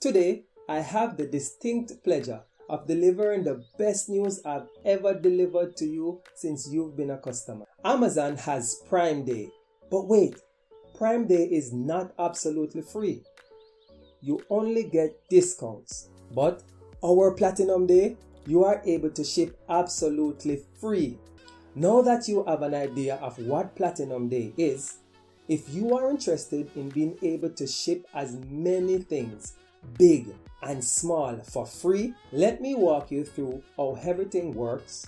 Today, I have the distinct pleasure of delivering the best news I've ever delivered to you since you've been a customer. Amazon has Prime Day, but wait, Prime Day is not absolutely free. You only get discounts, but our Platinum Day, you are able to ship absolutely free. Now that you have an idea of what Platinum Day is, if you are interested in being able to ship as many things, big and small, for free, let me walk you through how everything works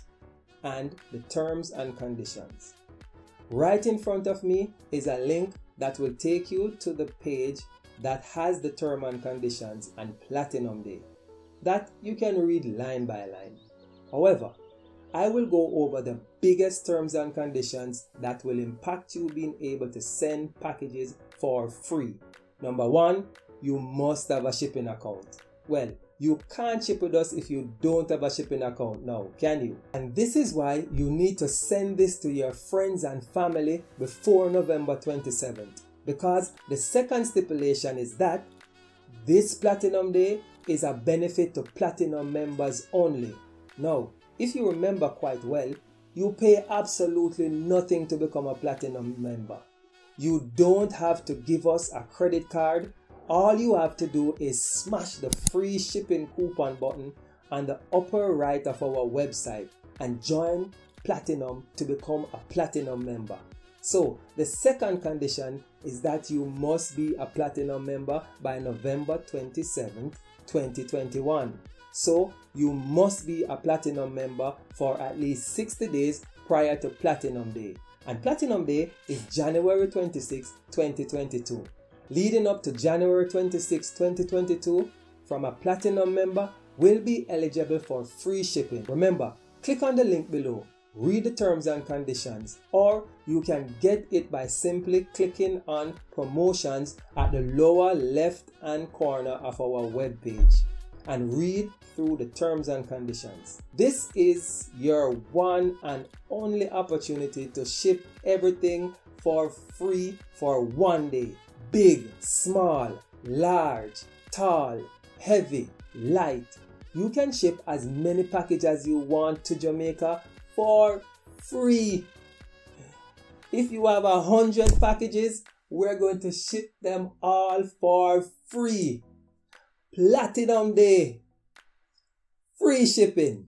and the terms and conditions. Right in front of me is a link that will take you to the page that has the terms and conditions and Platinum Day that you can read line by line. However, I will go over the biggest terms and conditions that will impact you being able to send packages for free. Number one, you must have a shipping account. Well, you can't ship with us if you don't have a shipping account now, can you? And this is why you need to send this to your friends and family before November 27th. Because the second stipulation is that this Platinum Day is a benefit to Platinum members only. Now, if you remember quite well, you pay absolutely nothing to become a Platinum member. You don't have to give us a credit card. All you have to do is smash the free shipping coupon button on the upper right of our website and join Platinum to become a Platinum member. So the second condition is that you must be a Platinum member by November 27th, 2021. So you must be a Platinum member for at least 60 days prior to Platinum Day. And Platinum Day is January 26, 2022. Leading up to January 26, 2022, from a Platinum member will be eligible for free shipping. Remember, click on the link below, read the terms and conditions, or you can get it by simply clicking on promotions at the lower left hand corner of our webpage and read through the terms and conditions. This is your one and only opportunity to ship everything for free for one day. Big, small, large, tall, heavy, light. You can ship as many packages as you want to Jamaica for free. If you have 100 packages, we're going to ship them all for free. Platinum Day, free shipping.